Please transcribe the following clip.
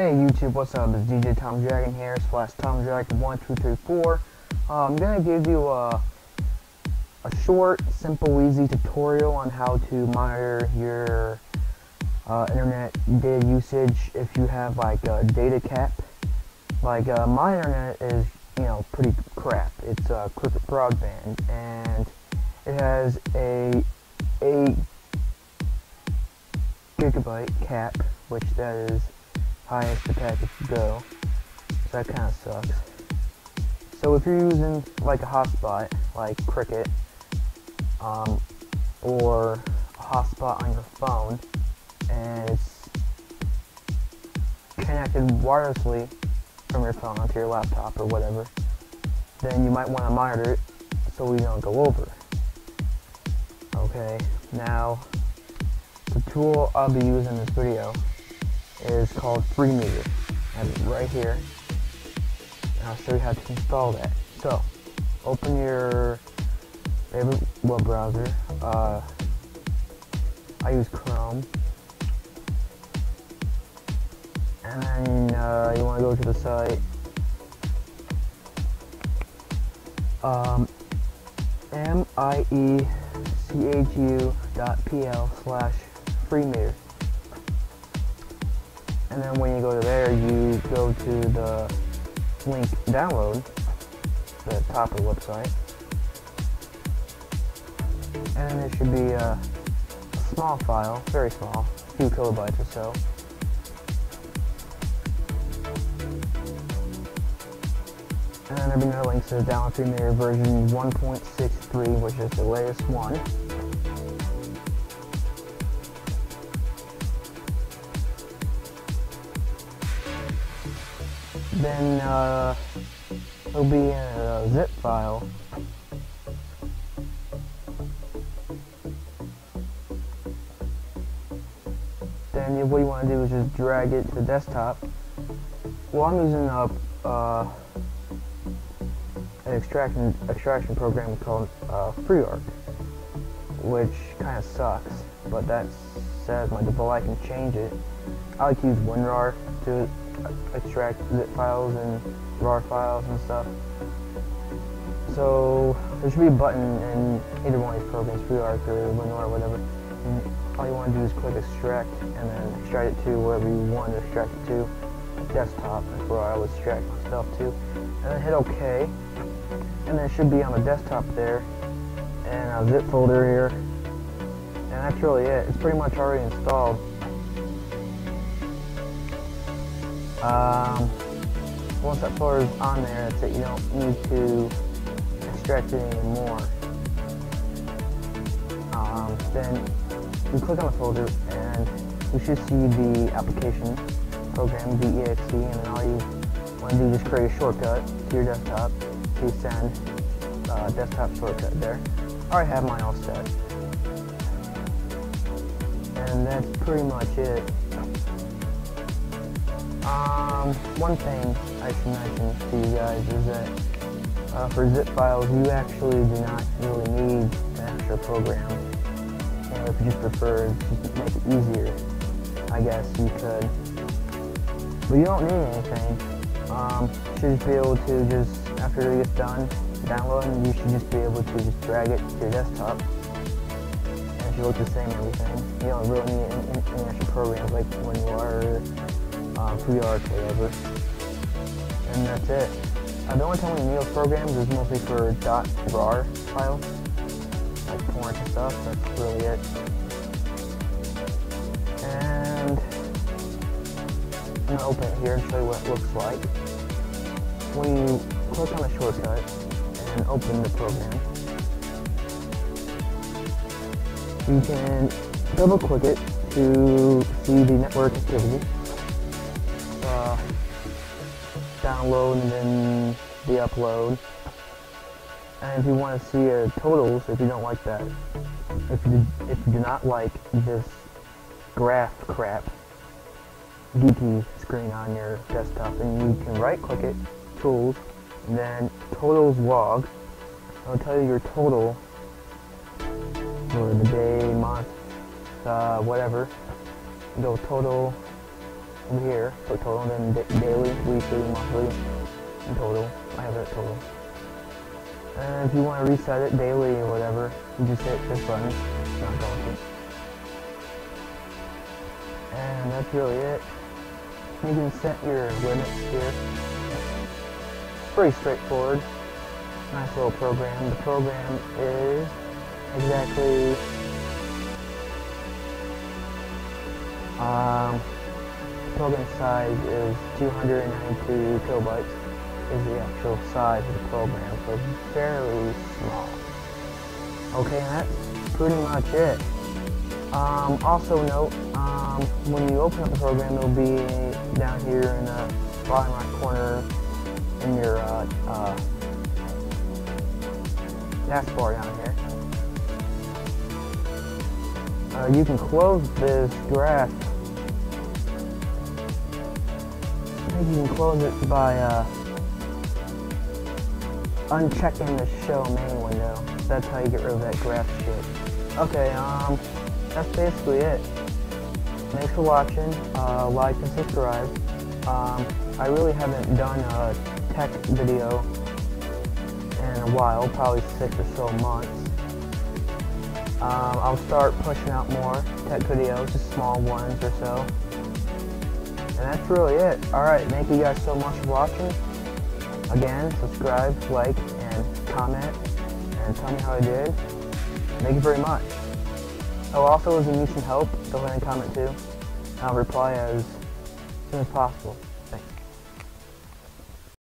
Hey YouTube, what's up? It's DJ Tom Dragon here, /TomDragon1234. I'm going to give you a short, simple, easy tutorial on how to monitor your internet data usage if you have like a data cap. Like my internet is, you know, pretty crap. It's Cricket Broadband, and it has a 8 gigabyte cap, which that is highest the package to go, so that kind of sucks. So if you're using like a hotspot, like Cricket, or a hotspot on your phone, and it's connected wirelessly from your phone onto your laptop or whatever, then you might want to monitor it so we don't go over. Okay, now the tool I'll be using in this video is called FreeMeter. I have it right here, and I'll show you how to install that. So, open your favorite web browser. I use Chrome, and then you want to go to the site. miechu.pl/freemeter. And then when you go to there, you go to the link download, the top of the website, and it should be a small file, very small, a few kilobytes or so. And then there'll be another link to the download FreeMeter version 1.63, which is the latest one. Then it'll be in a zip file, then what you want to do is just drag it to the desktop. Well, I'm using an extraction program called FreeArc, which kind of sucks, but that says my default. I can change it. I like to use WinRAR to extract zip files and RAR files and stuff. So there should be a button in either one of these programs, FreeArc or WinRAR or whatever. And all you want to do is click extract, and then extract it to wherever you want to extract it to. Desktop is where I would extract myself to. And then hit OK. And then it should be on the desktop there, and a zip folder here. And that's really it. It's pretty much already installed. Once that folder is on there, that's it. You don't need to extract it anymore. Then you click on the folder, and you should see the application program, the exe, and then all you want to do is just create a shortcut to your desktop. So send desktop shortcut there. I already have mine all set, and that's pretty much it. One thing I should mention to you guys is that for zip files, you actually do not really need an extra program. And if you just prefer to make it easier, I guess you could. But you don't need anything. You should just be able to just, after it gets done downloading, you should just be able to just drag it to your desktop. And it should look the same and everything. You don't really need any extra programs like WinRAR. FreeArc, whatever, and that's it. The only time we need those programs is mostly for .rar files, like porn and stuff. That's really it. And I'm gonna open it here and show you what it looks like. When you click on the shortcut and open the program, you can double-click it to see the network activity. Download and then the upload. And if you want to see totals, if you don't like that, if you do not like this graph crap geeky screen on your desktop, then you can right click it, tools, and then totals log. It'll tell you your total for the day, month, whatever. Go total in here for total, then daily, weekly, monthly, and total. I have that total. And if you want to reset it daily or whatever, you just hit this button. It's not going to. And that's really it. You can set your limits here. Pretty straightforward. Nice little program. The program is exactly program size is 292 kilobytes is the actual size of the program, so it's fairly small. Okay, and that's pretty much it. Also note, when you open up the program, it'll be down here in the bottom right corner in your taskbar down here. You can close this graph. I think you can close it by unchecking the show main window. That's how you get rid of that graph shit. Okay, that's basically it. Thanks for watching. Like and subscribe. I really haven't done a tech video in a while, probably 6 or so months. I'll start pushing out more tech videos, just small ones or so. And that's really it. Alright, thank you guys so much for watching. Again, subscribe, like, and comment, and tell me how I did. Thank you very much. Oh, also, if you need some help, go ahead and comment too. I'll reply as soon as possible.